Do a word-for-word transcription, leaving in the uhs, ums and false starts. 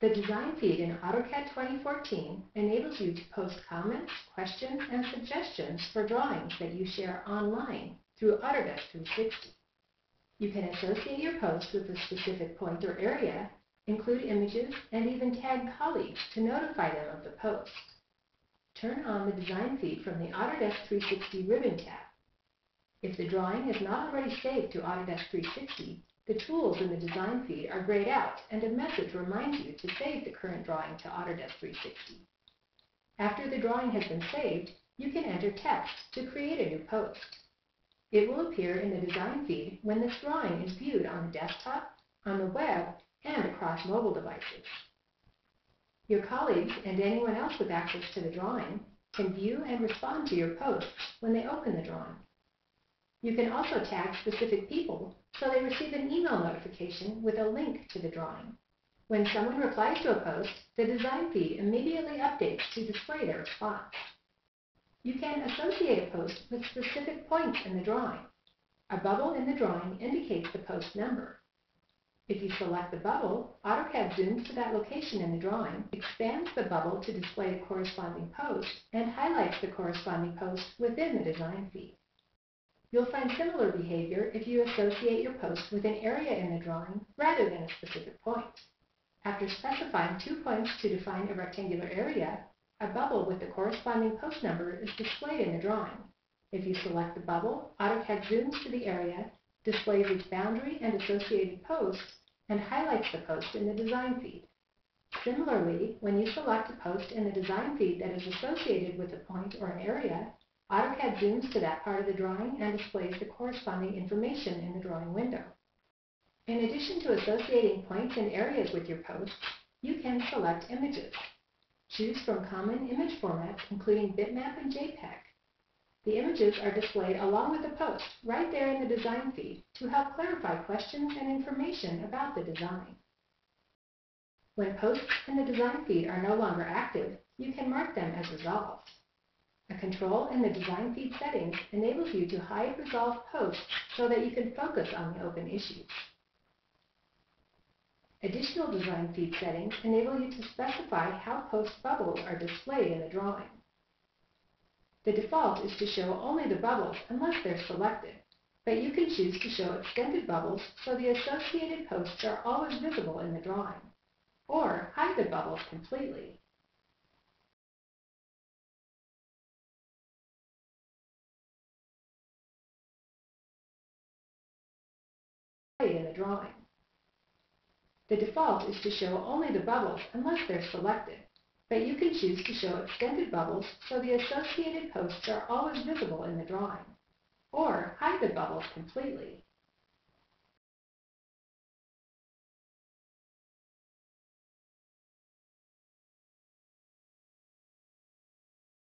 The design feed in AutoCAD twenty fourteen enables you to post comments, questions, and suggestions for drawings that you share online through Autodesk three sixty. You can associate your posts with a specific point or area, include images, and even tag colleagues to notify them of the post. Turn on the design feed from the Autodesk three sixty ribbon tab. If the drawing is not already saved to Autodesk three sixty, the tools in the design feed are grayed out, and a message reminds you to save the current drawing to Autodesk three sixty. After the drawing has been saved, you can enter text to create a new post. It will appear in the design feed when this drawing is viewed on desktop, on the web, and across mobile devices. Your colleagues and anyone else with access to the drawing can view and respond to your posts when they open the drawing. You can also tag specific people so they receive an email notification with a link to the drawing. When someone replies to a post, the design feed immediately updates to display their response. You can associate a post with specific points in the drawing. A bubble in the drawing indicates the post number. If you select the bubble, AutoCAD zooms to that location in the drawing, expands the bubble to display the corresponding post, and highlights the corresponding post within the design feed. You'll find similar behavior if you associate your post with an area in the drawing rather than a specific point. After specifying two points to define a rectangular area, a bubble with the corresponding post number is displayed in the drawing. If you select the bubble, AutoCAD zooms to the area, displays its boundary and associated post, and highlights the post in the design feed. Similarly, when you select a post in the design feed that is associated with a point or an area, AutoCAD zooms to that part of the drawing and displays the corresponding information in the drawing window. In addition to associating points and areas with your posts, you can select images. Choose from common image formats, including bitmap and JPEG. The images are displayed along with the post right there in the design feed to help clarify questions and information about the design. When posts in the design feed are no longer active, you can mark them as resolved. A control in the design feed settings enables you to hide resolved posts so that you can focus on the open issues. Additional design feed settings enable you to specify how post bubbles are displayed in the drawing. The default is to show only the bubbles unless they're selected, but you can choose to show extended bubbles so the associated posts are always visible in the drawing, or hide the bubbles completely. In the drawing. The default is to show only the bubbles unless they're selected, but you can choose to show extended bubbles so the associated posts are always visible in the drawing, or hide the bubbles completely.